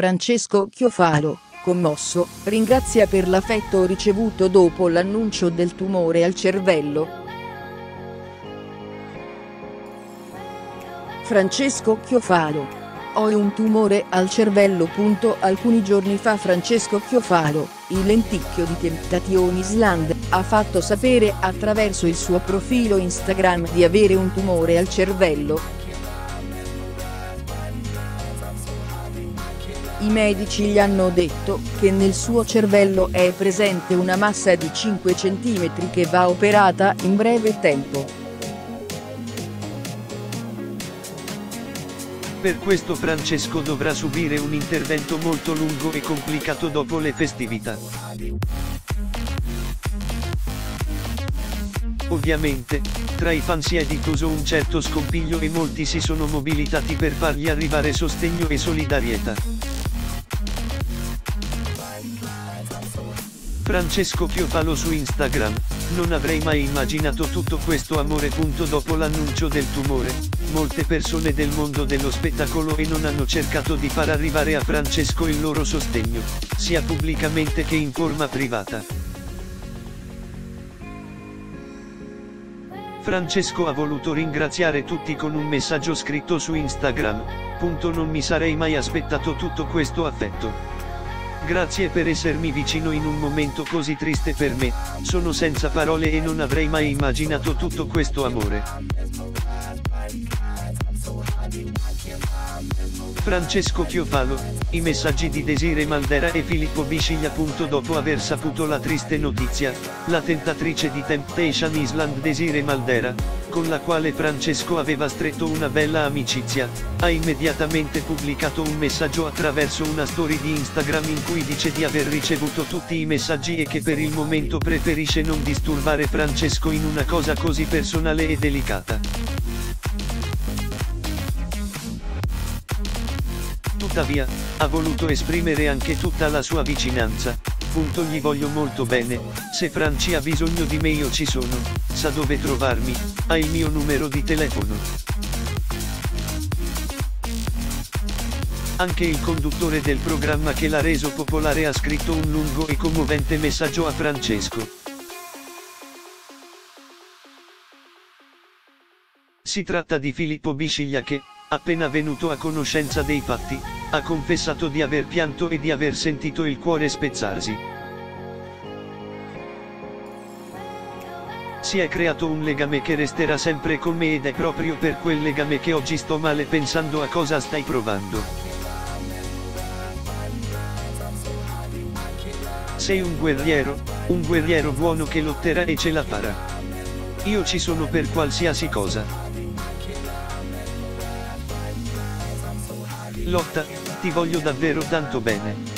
Francesco Chiofalo, commosso, ringrazia per l'affetto ricevuto dopo l'annuncio del tumore al cervello. Francesco Chiofalo. Ho un tumore al cervello. Alcuni giorni fa Francesco Chiofalo, il lenticchio di Temptation Island, ha fatto sapere attraverso il suo profilo Instagram di avere un tumore al cervello. I medici gli hanno detto che nel suo cervello è presente una massa di 5 cm che va operata in breve tempo. Per questo Francesco dovrà subire un intervento molto lungo e complicato dopo le festività. Ovviamente, tra i fan si è diffuso un certo scompiglio e molti si sono mobilitati per fargli arrivare sostegno e solidarietà. Francesco Chiofalo su Instagram. Non avrei mai immaginato tutto questo amore. Dopo l'annuncio del tumore, molte persone del mondo dello spettacolo e non hanno cercato di far arrivare a Francesco il loro sostegno, sia pubblicamente che in forma privata. Francesco ha voluto ringraziare tutti con un messaggio scritto su Instagram. Non mi sarei mai aspettato tutto questo affetto. Grazie per essermi vicino in un momento così triste per me, sono senza parole e non avrei mai immaginato tutto questo amore. Francesco Chiofalo. I messaggi di Desirée Maldera e Filippo Bisciglia. Dopo aver saputo la triste notizia, la tentatrice di Temptation Island Desirée Maldera, con la quale Francesco aveva stretto una bella amicizia, ha immediatamente pubblicato un messaggio attraverso una story di Instagram in cui dice di aver ricevuto tutti i messaggi e che per il momento preferisce non disturbare Francesco in una cosa così personale e delicata. Tuttavia, ha voluto esprimere anche tutta la sua vicinanza. Gli voglio molto bene, se Franci ha bisogno di me io ci sono, sa dove trovarmi, ha il mio numero di telefono. Anche il conduttore del programma che l'ha reso popolare ha scritto un lungo e commovente messaggio a Francesco. Si tratta di Filippo Bisciglia che, appena venuto a conoscenza dei fatti, ha confessato di aver pianto e di aver sentito il cuore spezzarsi. Si è creato un legame che resterà sempre con me ed è proprio per quel legame che oggi sto male pensando a cosa stai provando. Sei un guerriero buono che lotterà e ce la farà. Io ci sono per qualsiasi cosa. Lotta, ti voglio davvero tanto bene.